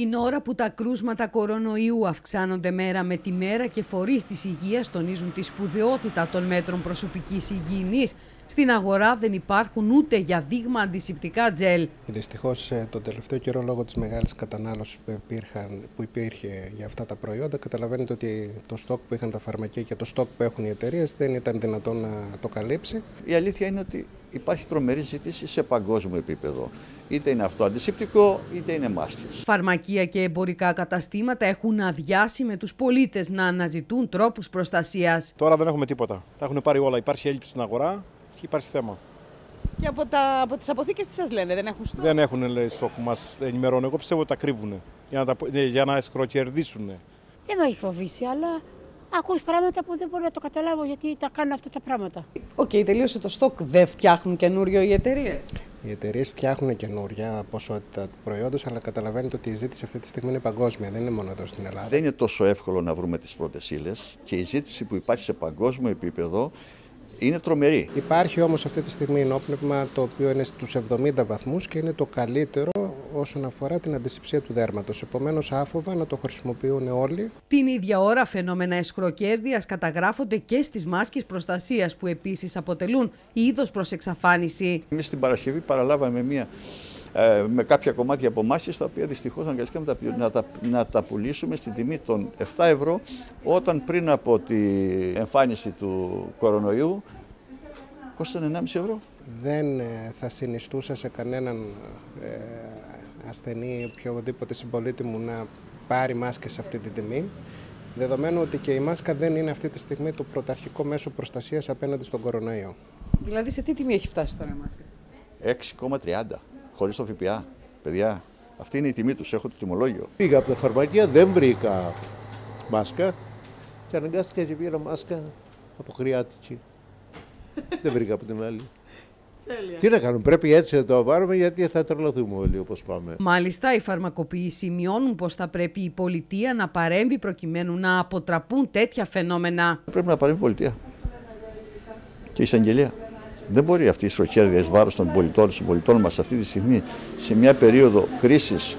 την ώρα που τα κρούσματα κορωνοϊού αυξάνονται μέρα με τη μέρα και φορείς της υγείας τονίζουν τη σπουδαιότητα των μέτρων προσωπικής υγιεινής, στην αγορά δεν υπάρχουν ούτε για δείγμα αντισηπτικά τζέλ. Δυστυχώς, τον τελευταίο καιρό, λόγω της μεγάλης κατανάλωσης που υπήρχε για αυτά τα προϊόντα, καταλαβαίνετε ότι το στόκ που είχαν τα φαρμακεία και το στόκ που έχουν οι εταιρείες δεν ήταν δυνατόν να το καλύψει. Η αλήθεια είναι ότι υπάρχει τρομερή ζήτηση σε παγκόσμιο επίπεδο. Είτε είναι αυτό αντισηπτικό, είτε είναι μάσκες. Φαρμακεία και εμπορικά καταστήματα έχουν αδειάσει με τους πολίτες να αναζητούν τρόπους προστασίας. Τώρα δεν έχουμε τίποτα. Τα έχουν πάρει όλα. Υπάρχει έλλειψη στην αγορά και υπάρχει θέμα. Και από τις αποθήκες τι σας λένε, δεν έχουν στόκ? Δεν έχουν, λέει, στόκ, μας ενημερώνουν. Εγώ πιστεύω ότι τα κρύβουν για να σκροκερδίσουν. Δεν με έχει φοβήσει, αλλά ακούς πράγματα που δεν μπορώ να το καταλάβω γιατί τα κάνουν αυτά τα πράγματα. Οκ, τελείωσε το στόκ. Δεν φτιάχνουν καινούριο οι εταιρείες? Οι εταιρείες φτιάχνουν καινούρια ποσότητα του προϊόντος, αλλά καταλαβαίνετε ότι η ζήτηση αυτή τη στιγμή είναι παγκόσμια, δεν είναι μόνο εδώ στην Ελλάδα. Δεν είναι τόσο εύκολο να βρούμε τις πρώτες ύλες και η ζήτηση που υπάρχει σε παγκόσμιο επίπεδο είναι τρομερή. Υπάρχει όμως αυτή τη στιγμή ενόπνευμα το οποίο είναι στους 70 βαθμούς και είναι το καλύτερο όσον αφορά την αντισηψία του δέρματος. Επομένως, άφοβα να το χρησιμοποιούν όλοι. Την ίδια ώρα, φαινόμενα εσχροκέρδειας καταγράφονται και στις μάσκες προστασίας, που επίσης αποτελούν είδος προς εξαφάνιση. Εμείς την Παρασκευή παραλάβαμε με κάποια κομμάτια από μάσκες, τα οποία δυστυχώς αναγκαστήκαμε να τα πουλήσουμε στην τιμή των 7 ευρώ, όταν πριν από την εμφάνιση του κορονοϊού κόστανε 1,5 ευρώ. Δεν θα συνιστούσα σε κανέναν ασθενή ή οποιοδήποτε συμπολίτη μου να πάρει μάσκες σε αυτή την τιμή, δεδομένου ότι και η μάσκα δεν είναι αυτή τη στιγμή το πρωταρχικό μέσο προστασίας απέναντι στον κορονοϊό. Δηλαδή σε τι τιμή έχει φτάσει τώρα η μάσκα? 6,30 χωρίς το ΦΠΑ. Παιδιά, αυτή είναι η τιμή τους, έχω το τιμολόγιο. Πήγα από τα φαρμακεία, δεν βρήκα μάσκα και αναγκάστηκα και πήρα μάσκα από Χρειάτικη. Δεν βρήκα από την άλλη. Τέλεια. Τι να κάνουμε, πρέπει έτσι να το πάρουμε, γιατί θα τρελαθούμε όλοι όπως πάμε. Μάλιστα, οι φαρμακοποιοί σημειώνουν πως θα πρέπει η πολιτεία να παρέμβει προκειμένου να αποτραπούν τέτοια φαινόμενα. Πρέπει να παρέμβει η πολιτεία και η εισαγγελία. Δεν μπορεί αυτή η ισοχέρδεια εις βάρος των συμπολιτών μας αυτή τη στιγμή, σε μια περίοδο κρίσης,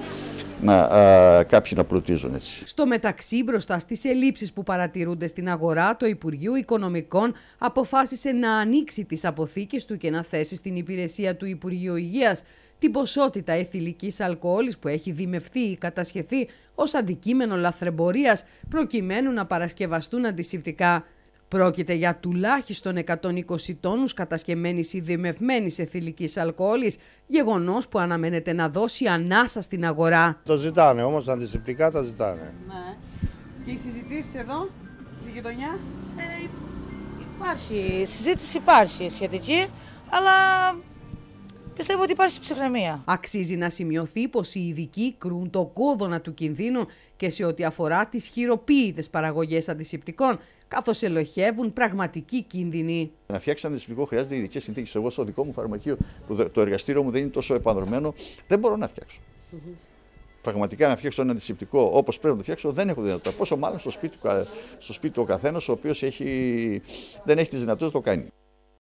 κάποιοι να πλουτίζουν έτσι. Στο μεταξύ, μπροστά στις ελλείψεις που παρατηρούνται στην αγορά, το Υπουργείο Οικονομικών αποφάσισε να ανοίξει τις αποθήκες του και να θέσει στην υπηρεσία του Υπουργείου Υγείας την ποσότητα αιθυλικής αλκοόλης που έχει δημευθεί ή κατασχεθεί ως αντικείμενο λαθρεμπορίας, προκειμένου να παρασκευαστούν αντισηπτικά. Πρόκειται για τουλάχιστον 120 τόνους κατασκευμένης ή δημευμένης αιθυλικής αλκοόλης, γεγονός που αναμένεται να δώσει ανάσα στην αγορά. Το ζητάνε όμως, αντισηπτικά τα ζητάνε. Ναι. Και οι συζητήσεις εδώ, στη γειτονιά? Υπάρχει, συζήτηση υπάρχει σχετική, αλλά πιστεύω ότι υπάρχει ψυχραιμία. Αξίζει να σημειωθεί πως οι ειδικοί κρούν το κόδωνα του κινδύνου και σε ό,τι αφορά τις χειροποίητες παραγωγές αντισηπτικών, καθώς ελοχεύουν πραγματικοί κίνδυνοι. Να φτιάξει αντισηπτικό χρειάζεται ειδικές συνθήκες. Εγώ, στο δικό μου φαρμακείο, που το εργαστήριο μου δεν είναι τόσο επανδρομένο, δεν μπορώ να φτιάξω. Πραγματικά, να φτιάξω ένα αντισηπτικό όπως πρέπει να το φτιάξω, δεν έχω δυνατότητα. Πόσο μάλλον στο σπίτι του ο καθένας, ο οποίος δεν έχει τη δυνατότητα να το κάνει.